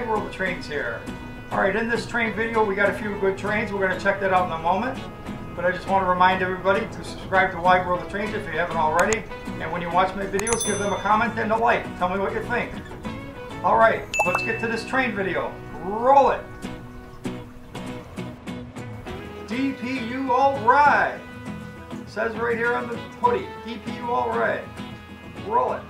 live road trains here. All right, in this train video, we got a few good trains. We're going to check that out in a moment. But I just want to remind everybody to subscribe to Live World of Trains if you haven't already. And when you watch my videos, give them a comment and a like. Tell me what you think. All right, let's get to this train video. Roll it. DPU all right. It says right here on the hoodie, DPU all right. Roll it.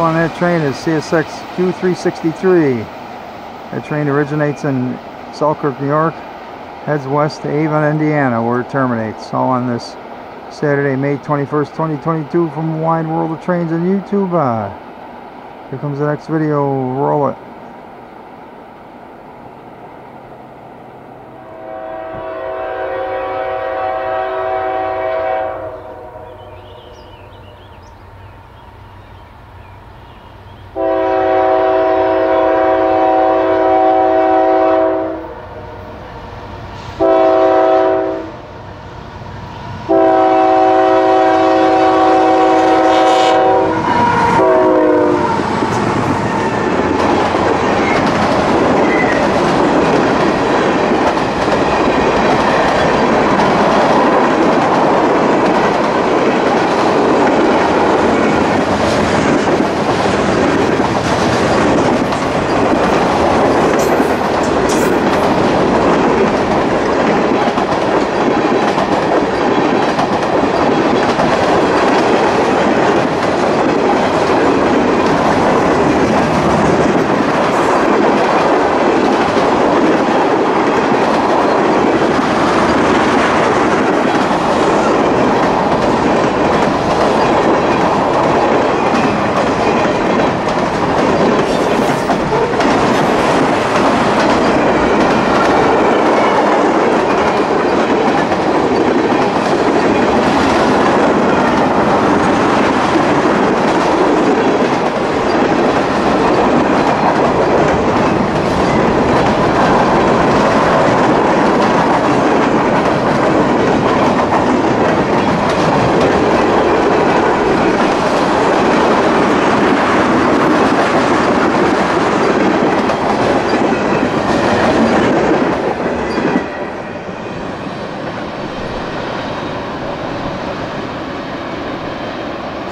On that train is CSX Q363. That train originates in Selkirk, New York, heads west to Avon, Indiana, where it terminates. All on this Saturday, May 21st, 2022, from Wide World of Trains on YouTube. Here comes the next video. Roll it.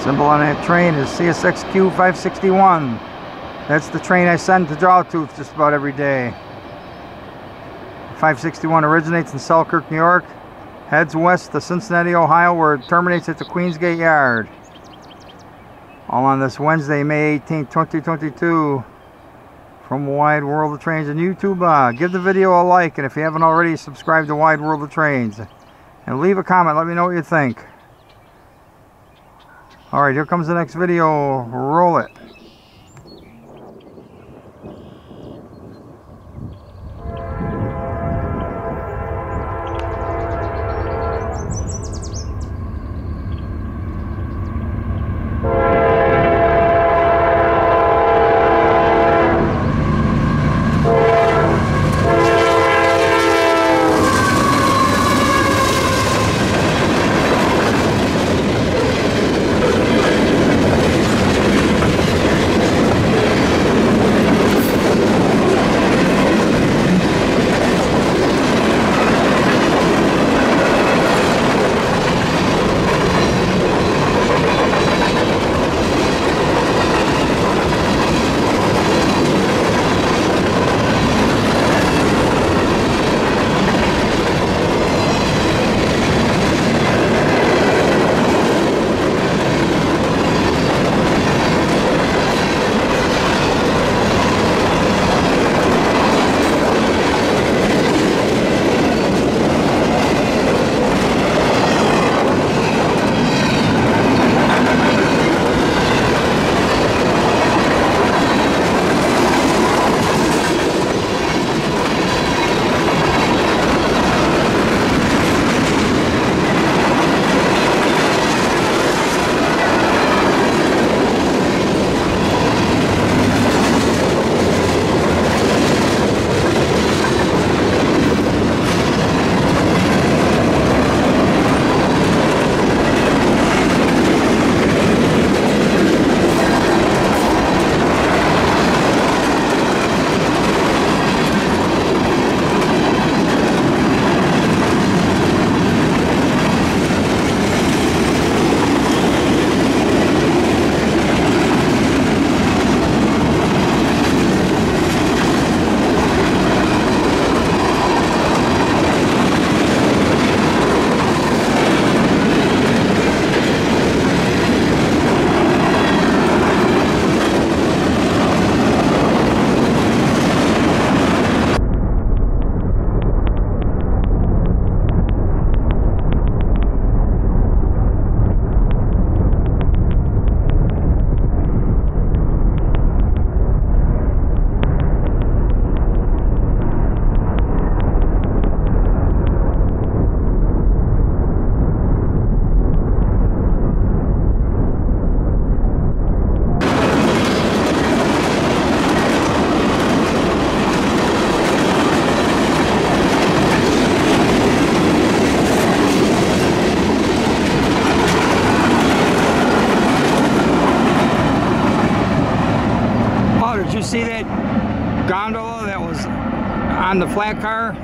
Symbol on that train is CSX Q561. That's the train I send to Drawtooth just about every day. 561 originates in Selkirk, New York, heads west to Cincinnati, Ohio, where it terminates at the Queensgate Yard. All on this Wednesday, May 18, 2022. From Wide World of Trains and YouTube, give the video a like, and if you haven't already, subscribe to Wide World of Trains. And leave a comment, let me know what you think. Alright, here comes the next video. Roll it. See that gondola that was on the flat car? It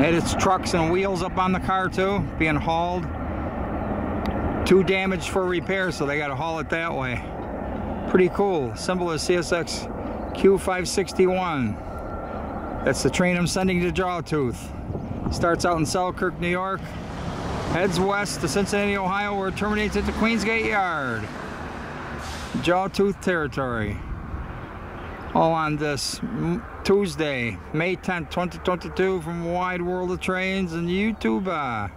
had its trucks and wheels up on the car too, being hauled. Too damaged for repair, so they got to haul it that way. Pretty cool. Symbol is CSX Q561. That's the train I'm sending to Drawtooth. Starts out in Selkirk, New York, heads west to Cincinnati, Ohio, where it terminates at the Queensgate Yard. Drawtooth territory. All on this Tuesday, May 10th, 2022, from Wide World of Trains and YouTube. Here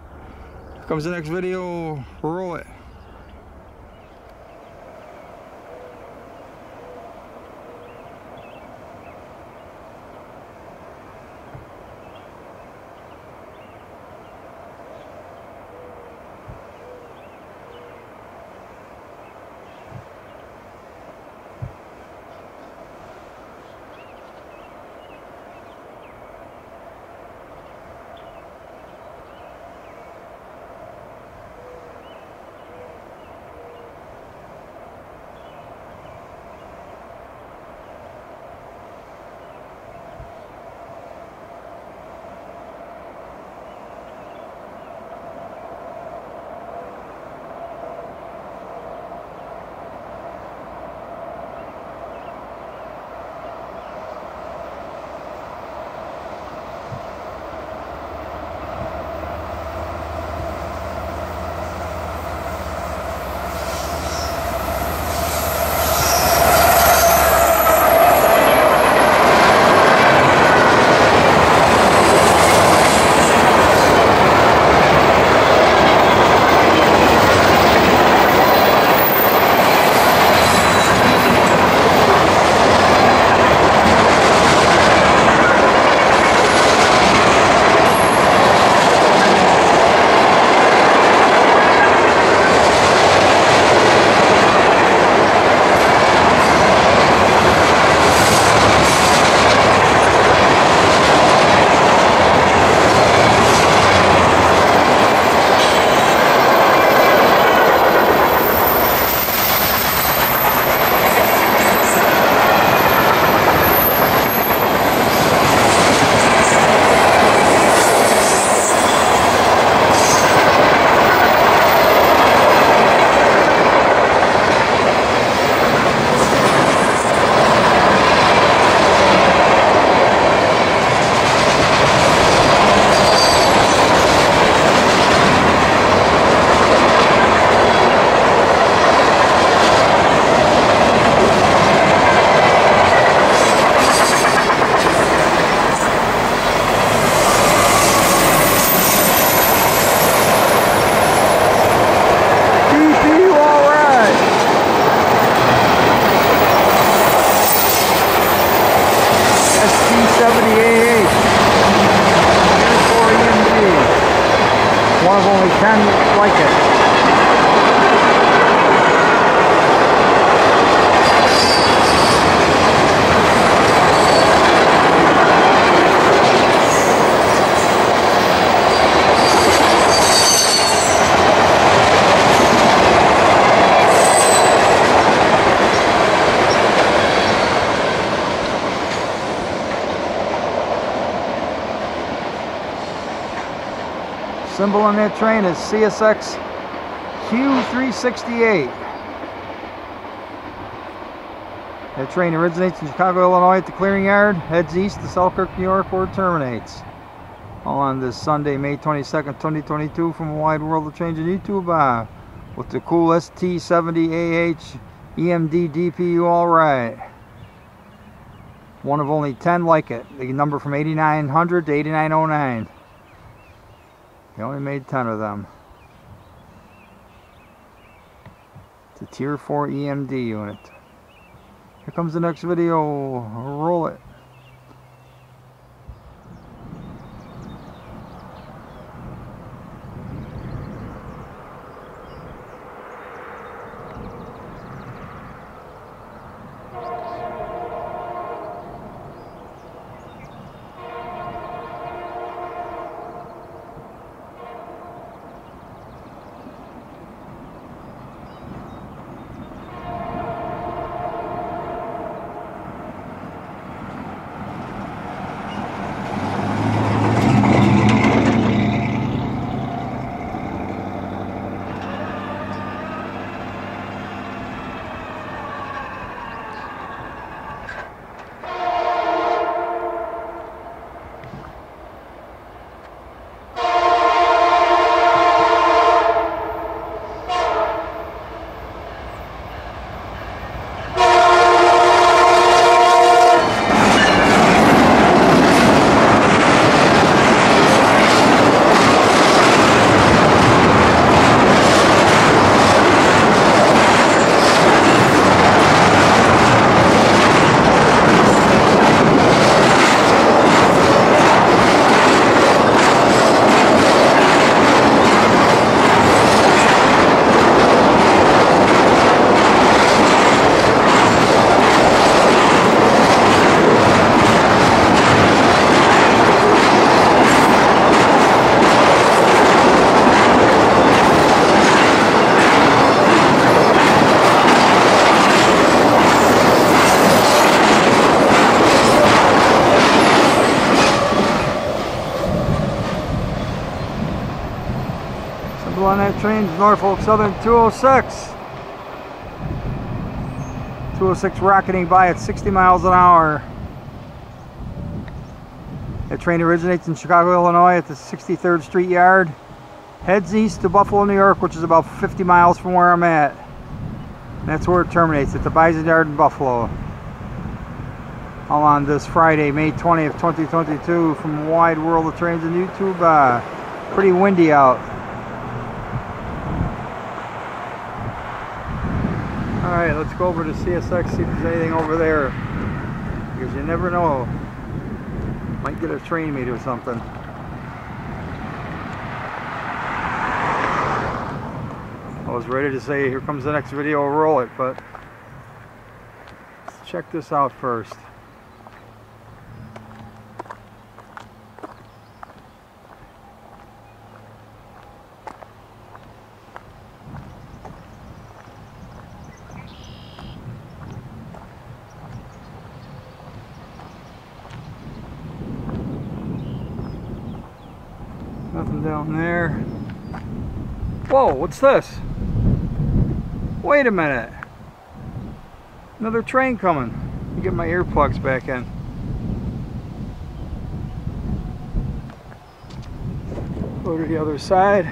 comes the next video. Roll it. one of only 10 like it. Symbol on that train is CSX Q368. That train originates in Chicago, Illinois at the Clearing Yard, heads east to Selkirk, New York, where it terminates. All on this Sunday, May 22nd, 2022, from a wide world of change on YouTube, with the cool ST70AH EMD DPU all right. One of only 10 like it. The number from 8900 to 8909. They only made 10 of them. It's a Tier 4 EMD unit. Here comes the next video. Roll it. On that train is Norfolk Southern 206. 206 rocketing by at 60 miles an hour. That train originates in Chicago, Illinois at the 63rd Street Yard. Heads east to Buffalo, New York, which is about 50 miles from where I'm at. And that's where it terminates, at the Bison Yard in Buffalo. All on this Friday, May 20th, 2022, from a wide world of trains on YouTube. Pretty windy out. Alright, let's go over to CSX, see if there's anything over there, because you never know, might get a train meet or something. I was ready to say, here comes the next video, roll it, but let's check this out first. Nothing down there. Whoa, what's this? Wait a minute. Another train coming. Let me get my earplugs back in. Go to the other side.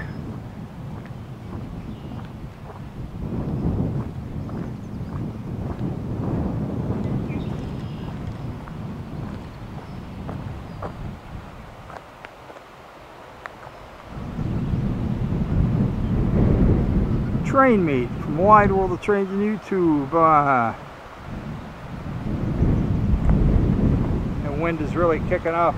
Train meet from Wide World of Trains on YouTube. And wind is really kicking up.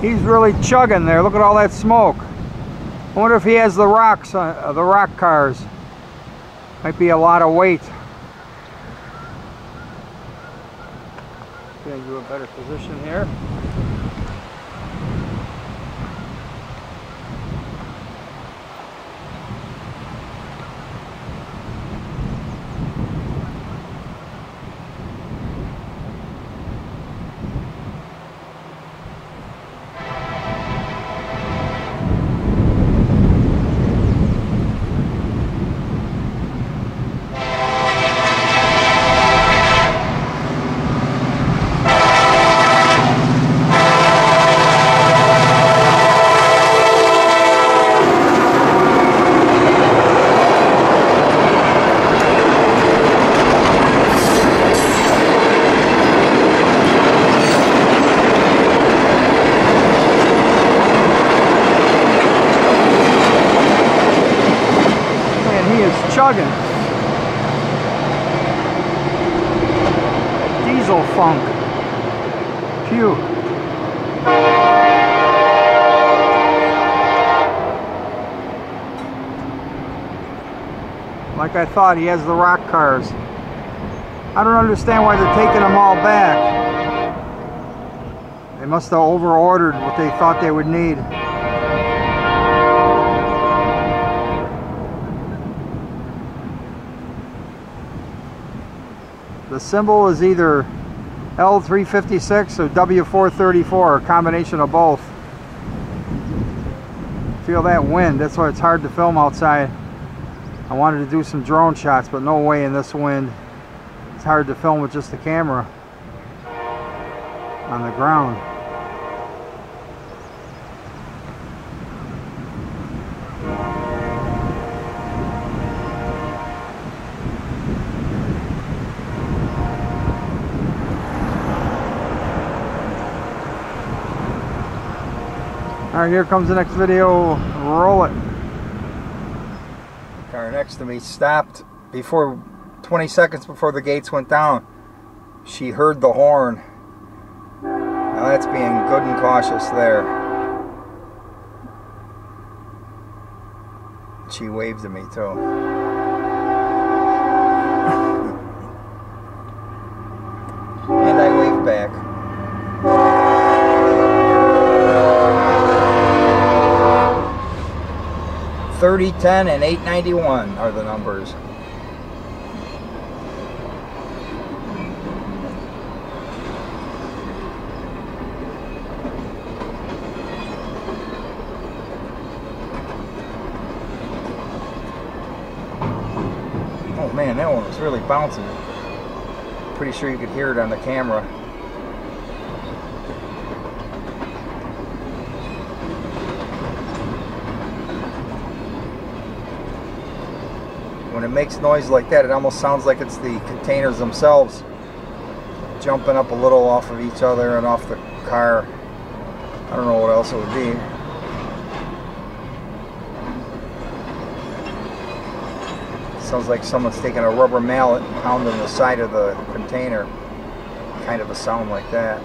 He's really chugging there. Look at all that smoke. I wonder if he has the rocks, the rock cars. Might be a lot of weight. Getting to a better position here. Diesel funk. Phew. Like I thought, he has the rock cars. I don't understand why they're taking them all back. They must have over-ordered what they thought they would need. The symbol is either L356 or W434, a combination of both. Feel that wind, that's why it's hard to film outside. I wanted to do some drone shots, but no way in this wind. It's hard to film with just the camera on the ground. Alright, here comes the next video. Roll it. The car next to me stopped before 20 seconds before the gates went down. She heard the horn. Now that's being good and cautious there. She waved to me too. .3010 and 891 are the numbers. Oh man, that one was really bouncing. Pretty sure you could hear it on the camera. When it makes noise like that, it almost sounds like it's the containers themselves jumping up a little off of each other and off the car. I don't know what else it would be. Sounds like someone's taking a rubber mallet and pounding the side of the container. Kind of a sound like that.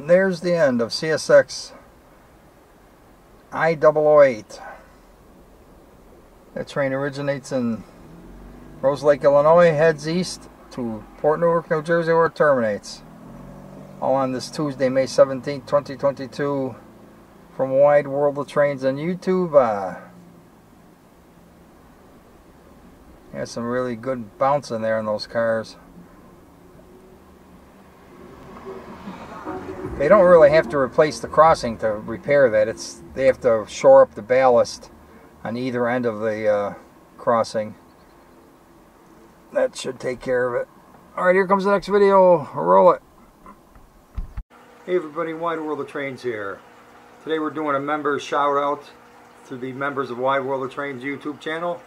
There's the end of CSX I008. That train originates in Rose Lake, Illinois, heads east to Port Newark, New Jersey, where it terminates. All on this Tuesday, May 17, 2022, from Wide World of Trains on YouTube. Had some really good bouncing there in those cars. They don't really have to replace the crossing to repair that. They have to shore up the ballast on either end of the crossing. That should take care of it. Alright, here comes the next video. Roll it. Hey everybody, Wide World of Trains here. Today we're doing a member shout out to the members of Wide World of Trains YouTube channel.